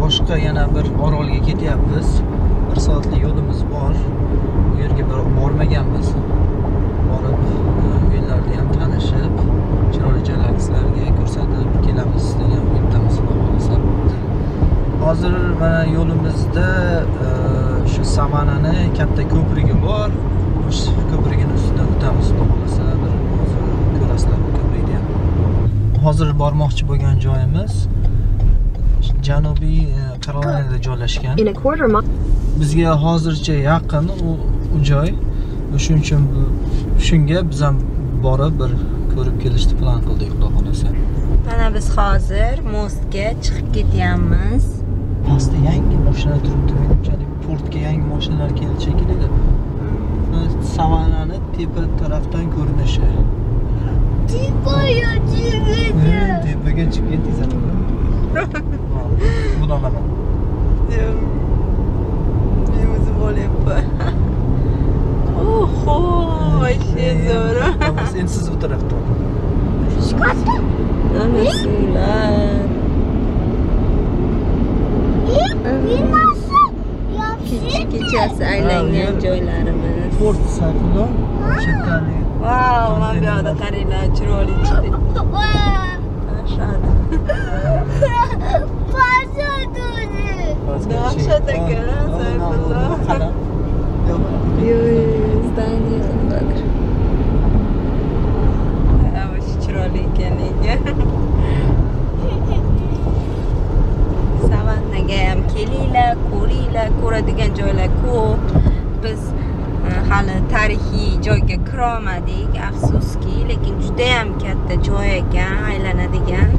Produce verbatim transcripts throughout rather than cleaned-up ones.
boshqa yana bir orolga ketyapmiz. Bir soatlik yo'limiz bor. Bu yerga bormaganmiz. Borib uylarda ham tanishib, chiroyli joylarni sizlarga ko'rsatib kelamiz, degan umidamiz bor. Hozir mana yo'limizda shu Samanani katta ko'prigi bor. Shu ko'prigini ustidan o'tamiz, xohlasa bir ko'rasizlar bu ko'prikni ham. Hozir bormoqchi bo'lgan joyimiz Janubiy Karolinada joylashgan. Bizga hozircha yaqin u joy. Shuning uchun shunga biz ham borib bir ko'rib kelishni plan qildik, xudo xolasa. Mana biz hozir Mostga chiqib ketyapmiz. Pastda yangi mashinalar turibdi. Menimchalik portga yangi mashinalar kelishi kerak. Samanani tepa tarafdan ko'rinishi. Tepa yo'qligida. Tepaga chiqib ketdingiz. Bu da bana. Benim zıbolep. Oho, işte zor. Ama sensiz bu tarafta. Şikasta. Anasılar. Bilmezsin. Küçük küçük aylangan joylarimiz. Port sayfıda. Şeftali. Wow, mana da karina çiroli çıktı. Наша такая зарплата. Белые здания. А вот чироли кенеге. Savanaga ham kelinglar, ko'ringlar, ko'radigan joylar ko'p. Biz hali tarixiy joyga kira olmadik, afsuski, lekin juda ham katta joy ekan, aylanadigan.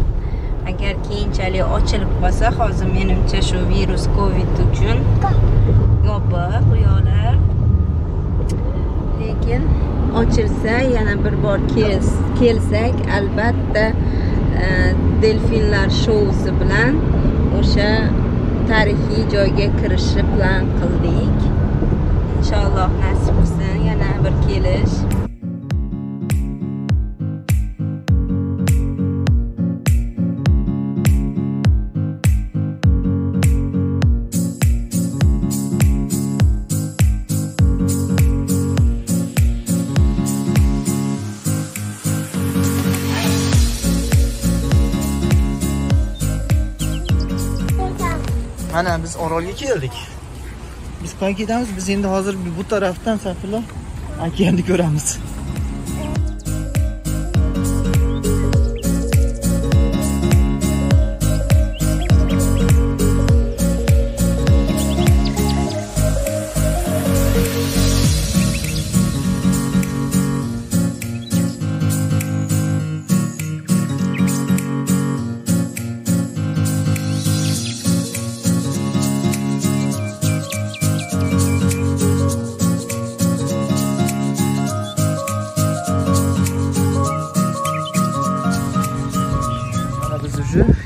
Agar keyinchalik ochilib qolsa, hozir menimcha shu virus Covid uchun yopiq uyoqlar. Lekin ochilsa, yana bir bor kelsak, albatta delfinlar shousi bilan o'sha tarixiy joyga kirishni plan qildik. Inshaalloh nasib qilsin yana bir kelish. Mana biz orolga keldik. Biz qayerga ketamiz? Biz endi hozir bu tarafdan Safilla okeanni ko'ramiz.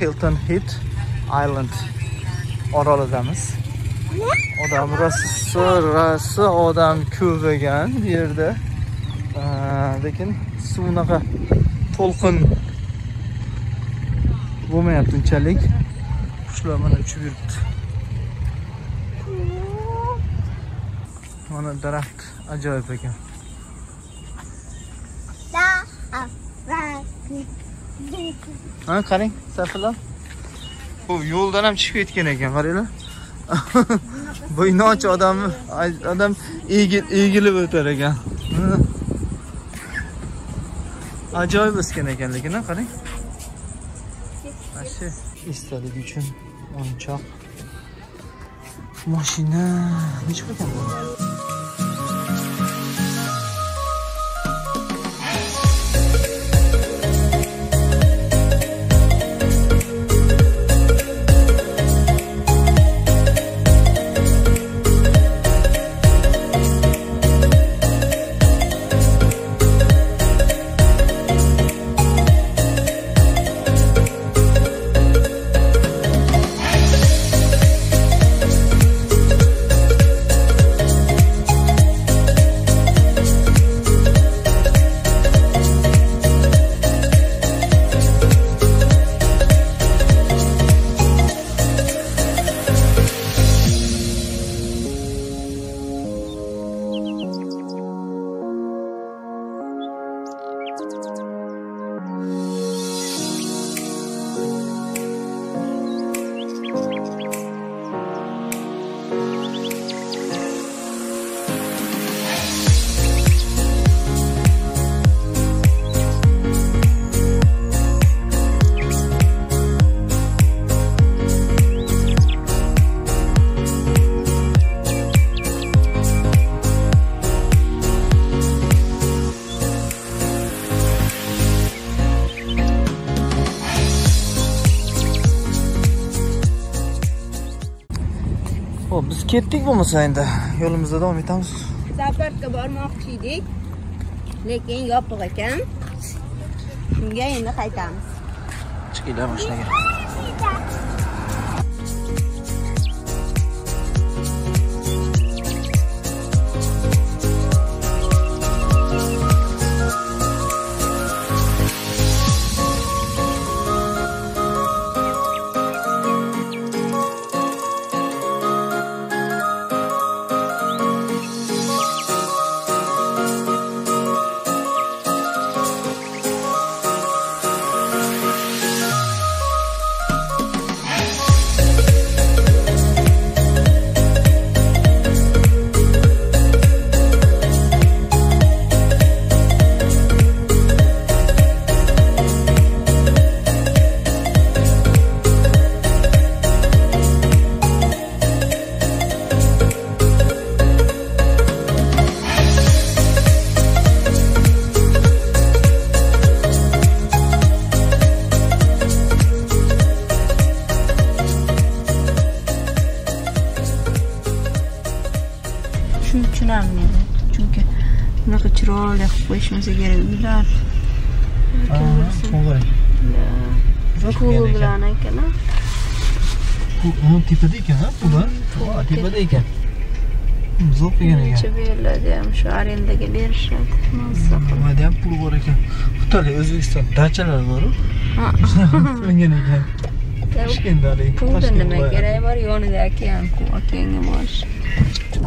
Hilton Head Island orolidamiz. Odam rosa odam ko'paygan yerda. Lekin suvnaqa to'lqin bo'lmayapti unchalik. Qushlar mana uchib yuribdi. Mana daraxt ajoyib ekan. Ha, qarang, Safilla. Bu yo'ldan ham chiqib ketgan ekan, qaranglar. Bu inoch odamni odam egilib o'tar ekan. Ajoyib o'sgan ekanligini ha, qarang. Ashi istalik uchun o'nchoq mashina nech bo'lgan bu? Hop, biz ketdik bo'lmasa endi yo'limizda davom etamiz. Zapartga bormoqchi edik, lekin yopiq ekan. Shunga endi qaytamiz. Chiqinglar mashinaga. Qo'yishimiz kerak uylar. To'g'ri. Va ko'l bilan ekan. Bu ham tepada ekan, bular tepada ekan. Zo'r degan ekan. Nechta beradi ham shu arendaga berishadi. Nimada ham pul bor ekan. Xitoyda O'zbekiston dachalar bor-ku. Ha. O'ngan ekan. Toshkentdalik. Pulda nima kerak bor, yonida okean, okeanga borish.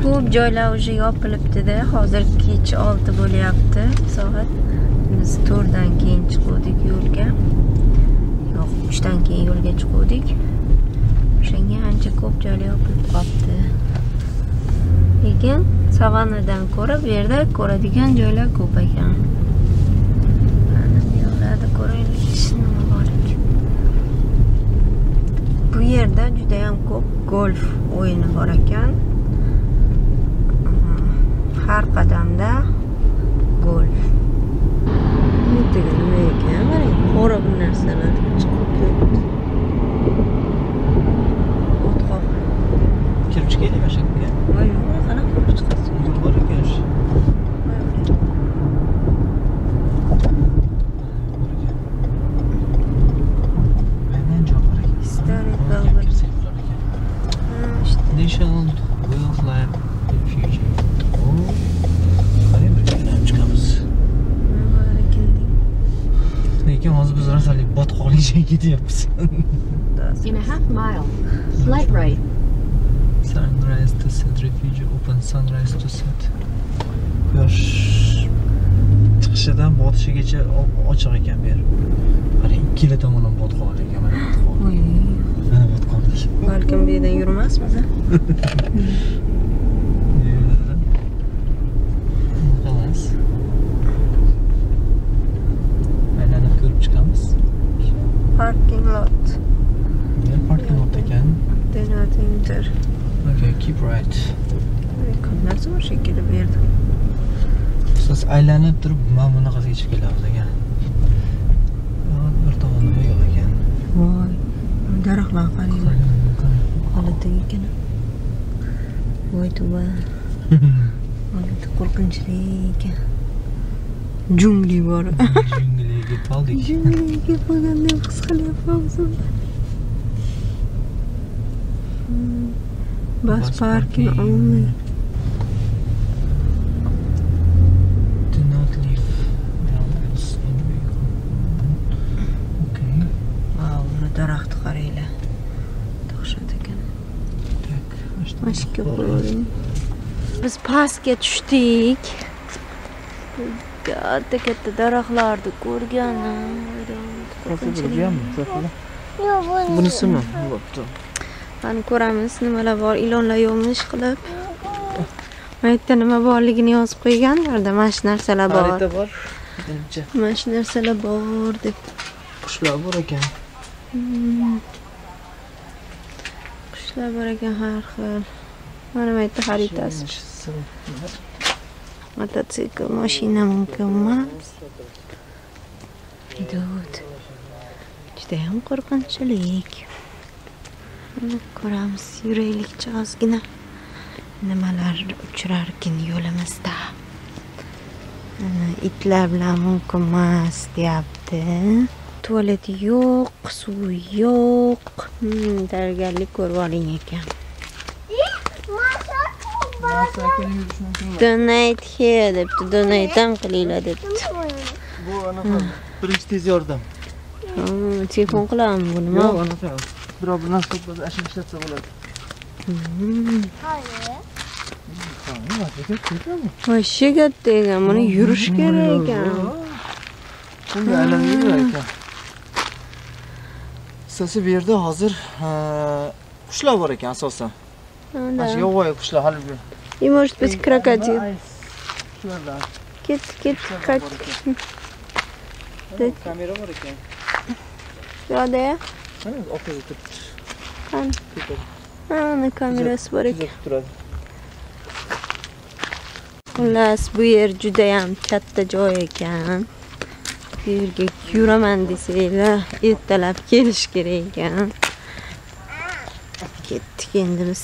Ko'p joylar o'zi yopilibdi-da. Hozir kech olti bo'lyapti. Soat biz to'rt dan keyin chiqdik yo'lga. Yo'q, uch dan keyin yo'lga chiqdik. O'shanga ancha ko'p joylar yopilib qoldi. Lekin savannadan ko'ra bu yerda ko'radigan joylar ko'p ekan. Mana bu yerda ko'raylik, nima bor ekan. Bu yerda juda ham ko'p golf o'yini bor ekan. Har qadamda golf. Bu degani nima ekan? Mana qora bu narsalar chiqib ketdi. O'tqoq. Kirib chiqaylik mana shu yerga. Voy, qana kirib chiqasiz? Yo'l bor ekan shu. Aynan joy bor ekan. Historic building. Ha, işte. National Wildlife Refuge. In a half mile, slight right. Sunrise to set refuge open. Sunrise to set. Quyosh chiqishidan botishigacha ochiq ekan bu yer. Mana ikkala tomondan botqoq ekan, mana botqoq. Mana botqoq. Balkim bu yerdan yurmasmiz, ha? Parking lot. Yeah, parking lot again. Then I think there. Okay, keep right. Nasıl bir şekilde verdim? Siz aylanib turib, mana bunaqasiga chiqib kelamiz ekan. Bir tomonda bu yo'l ekan. Voy, daraxtlar qaranglar. Qo'lidagi ekan. Voy tuba. Mana bu qo'rqinchli ekan. Jungli bor. Jungli qoldik. Jungli bo'lganda his qilyapmiz. Bas parking only. Do not leave. Okay. Wow, daraxt qaranglar. To'xshat ekan. Tak, mashka qo'ydim. Biz pastga tushdik. Katta katta daraxtlarni ko'rganim. Bunisimi? Bo'pti. Mana ko'ramiz, nimalar bor, ilonlar yo'qmi ish qilib. Mana yerda nima borligini yozib qo'yganlarda, mana shu narsalar bor. Qayerda bor? Mana shu narsalar bor deb. Qushlar bor ekan. Qushlar bor ekan har xil. Mana bu yerda xaritasi. Mototsikl, mashina mumkin emas. Dud. Juda ham qo'rqinchlik. كرامس يريلك جاز جنا نمالر أشراركن يولا مستعب إتلاب لا ممكن ما استيعبته تولد يوق سويوق ترجع لك ورالينك دونايت هي دبت دونايت قليلة دبت بو أنا فهم بريستيز يردم تيفون قلام بنما يو أنا فهم براب الناس كبز أشي مشتت سولاد Hoşça gittiğim, bana yürüş gereken. Şimdi elemi gereken. Sesi bir yerde hazır kuşlar var iken sosa. Aşıya var kuşlar halbuki. İmoş biz krakatil. Git git kaç. Kamera var iken. Ya da ya? Hani? Ha ne kamerası var iken? Xullas bu yer judayam katta joy ekan. Bu yerga yuraman desanglar, ertalab kelish kerak ekan. Ketdik endi biz.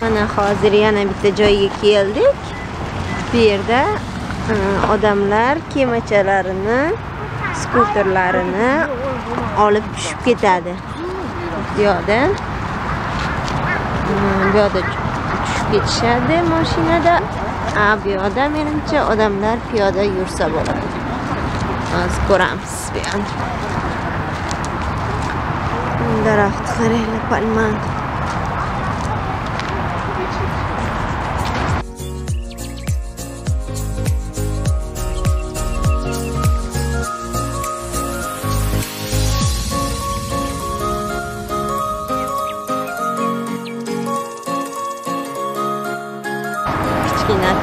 Mana hozir yana bitta joyga keldik. Bu yerda odamlar kemachalarini, skuterlarini olib tushib ketadi. Yo'dan. Yo'da tushib ketishadi mashinada. Abi yo'da menimcha odamlar piyoda yursa bo'ladi. Hozir ko'ramiz bu yerni. Daraxt qarayli palman.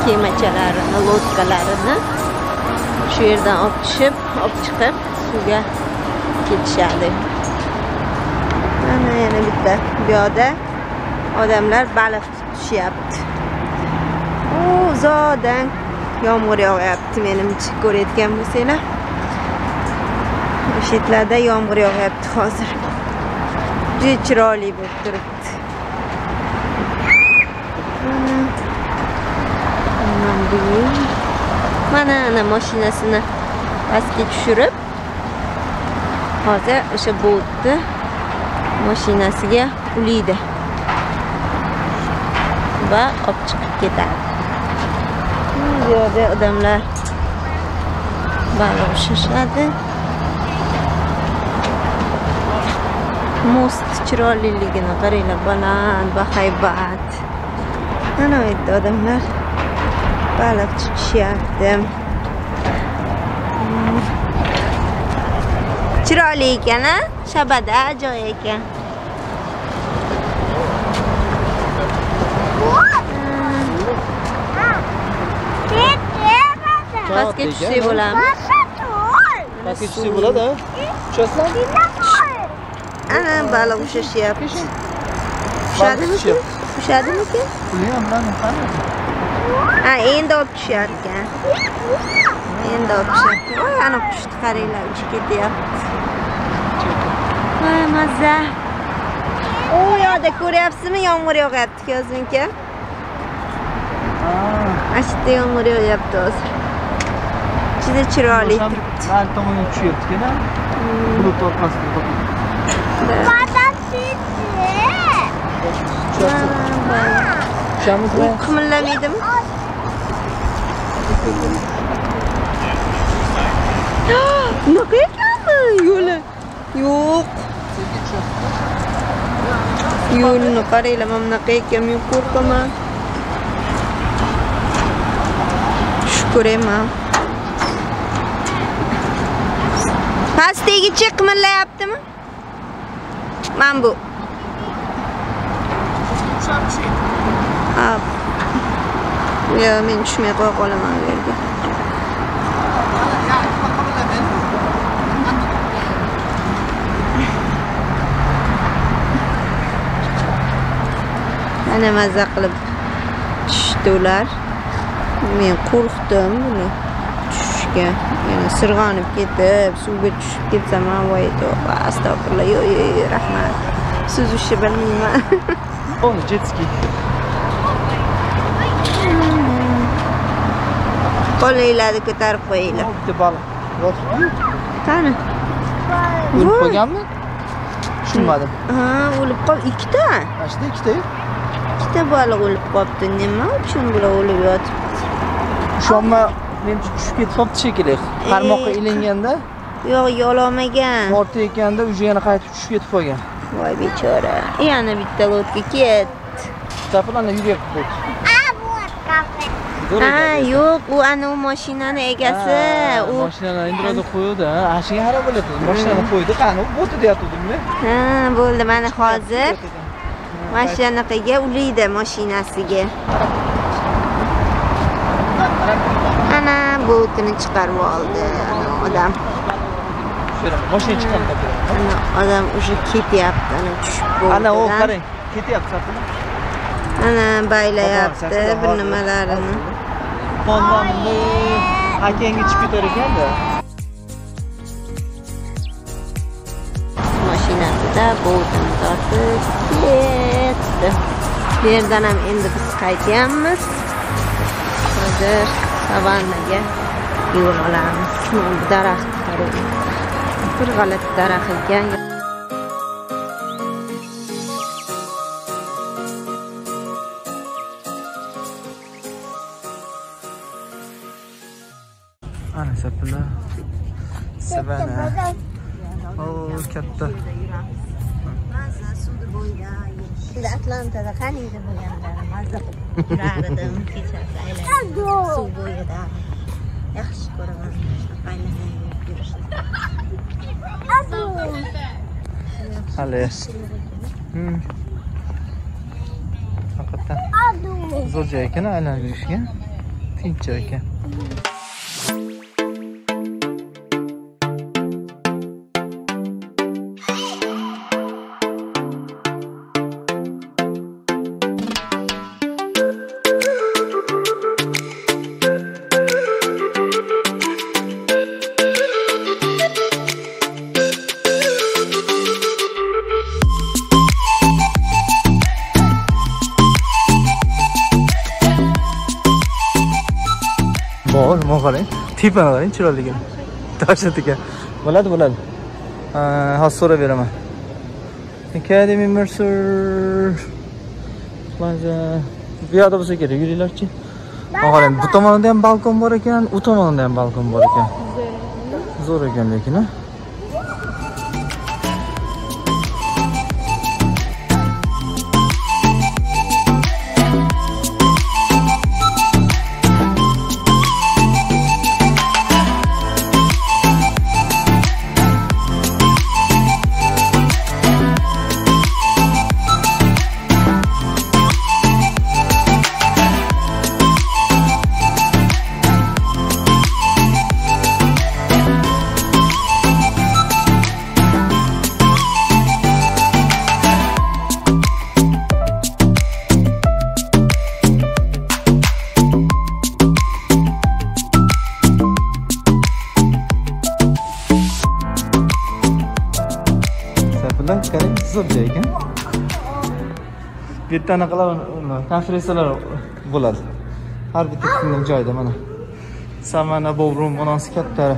Kemachalarini, lotkalarini shu yerdan olib tushib, olib chiqib suvga ketishadi. Mana yana bitta bu yerda odamlar baliq tushyapti. O zodan yomg'ir yog'yapti, menimcha ko'rayotgan bo'lsanglar. O'sha yerlarda yomg'ir yog'yapti hozir. Juda chiroyli bo'lib turibdi. Mana ana mashinasini pastga tushirib, hozir o'sha bo'ldi mashinasiga ulaydi va olib chiqib ketadi. Bu yerda odamlar baliq tushishadi. Most chiroyliligini qaranglar, baland va haybat. Ana bu yerda odamlar balık tutuşuyordum. Çıralıyken ha? Şabada acayken. Basket tuşu bulam. Basket tuşu buladı ha? Çözler. Ana balık tuşu yaptı. Kuşadı mı ki? Kuşadı mı ki? Biliyorum lan. Ha, endi olib tushayotgan. Endi olib tushayotgan. Voy, ana qushni qaranglar, uchib ketyapti. Voy, mazza. O yoqda ko'ryapsizmi, yomg'ir yog'yapti, ko'zinka. Ha, ashida yomg'ir yog'yapti hozir. Juda chiroyli turibdi. Har tomonga tushayotgan. Bulut orqasiga qo'ydi. Patat sitdi. Kımıllamaydım. Ne kadar yola? Yok. Yolunu karaylamam ne kadar yok korkama. Şükür ema. Pastaya gidecek kımılla yaptı mı? Ben bu. Ya men tushmay qo'ya qolaman bu yerga. Ana mazza qilib tushdi ular. Men qo'rqdim buni tushishga. Yana sirg'anib ketib, suvga tushib ketsam, voy, astag'firullah, yo'q, yo'q, rahmat. Siz już się bawimy. O, dziecki. Kolej hadi kadar koyayla. Tane. Ulup koygan mı? Tushunmadim. Ha, ulup qol ikki ta. Aslında ikki ta. İkki ta balık ulup qopti. Nima uchun bular ulup yotibdi? Ushonma, men tushib ketibdi shekilli. Qarmoqqa ilinganda yo'q, yo'lamagan. Orta ekanda uje yana qaytib tushib ketib qolgan. Voy bechora. Yana bitta lotga ketdi. Tapilana yurib ketdi. A, bu kafe. Ha, yo'q, u ana o mashinani egasi. U mashinani indiradi qo'ydi. Ashiga xarob bo'ladi. Mashinani qo'ydi, qani bo'tdi deyatdim-mi? Ha, bo'ldi, mana hozir mashinaqaga ulaydi mashinasiga. Ana bo'tini chiqarib oldi odam. Boshini chiqarib qo'ydi. Odam o'sha ketyapti, ana tushib bo'ldi. Ana u qarang, ketyapti satini. Ana baylayapti bir nimalarini. Qonlamni akangga chiqib ketar ekan-da. Mashinasida bo'tini tortib ketdi. Bu yerdan ham endi biz qaytyapmiz. Hozir savannaga yo'l olamiz. Bu daraxt qarang. Bir g'alati daraxt ekan. Ana saplar. Savana. Oo, katta. Mazza suvda bo'yda. Endi Atlantada qaniydi bo'lganda mazza qilib yurardim kechasi aylanib. Suv bo'yida. Yaxshi ko'raman. Aylanib yurishni. Hali. Hmm. Hakikaten. Zor cayken hala görüşken. Tinç cayken. Tipana qarang, chiroyligini. Toshlat ekan. Bo'ladi, bo'ladi. Hozir so'rab beraman. Academy Mercer. Plaza. Bu yerda bo'lsa kerak, yuringlarchi. Qarang, bu tomonda ham balkon bor ekan, u tomonda ham balkon bor ekan. Zo'r ekan lekin, ha. Bir tane kadar konferanslar bulur. Her bir tekniğin cayda bana. Samana bovrum bana sikatları.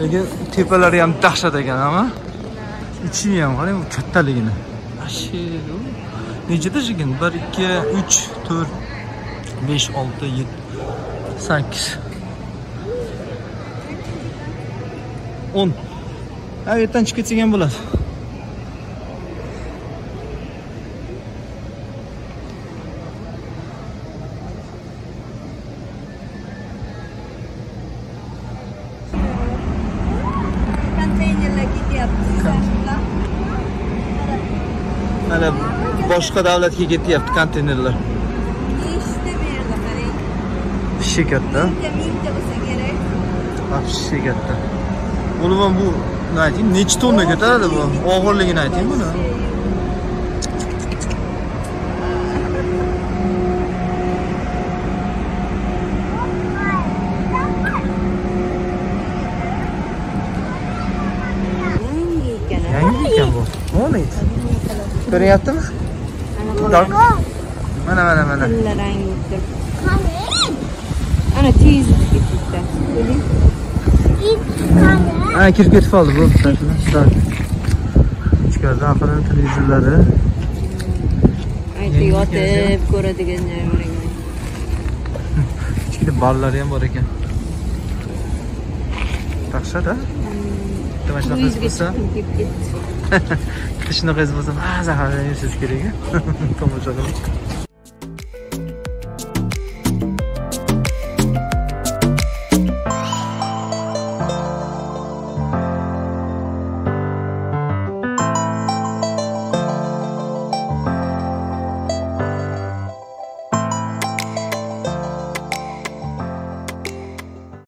Lakin tepeleri hem dahşat eken ama içim yem var ya bu katta ligine. Aşırı. Nece de çıkın? bir, iki, üç, dört, beş, altı, yedi, sekiz, on. Ayetten çıkıp çıkan bulur. Boshqa davlatga ketyapti konteynerlar. Nechta berdi qarang. Pishi katta. mingta bo'lsa kerak. Pishi katta. Buni ham bu nima ayting, necha tonna ko'taradi bu? Og'irligini ayting buni. Yangi ekan bu. Mana ayting. Börek yaptın mı? Ana bana bana bana. Bunlar aynı gitti. Ana teyze gitti. Ana kirpeti aldı bu. Çıkardı aparatın televizyonları. Aytı atıp ko'radiganlar bor ekan. Ichida ballar ham bor ekan. Taqshada. Tomashaqasi bo'lsa, qishnoqasi bo'lsa, mazza qilib yurishimiz kerak-ku. Tomosha qilib.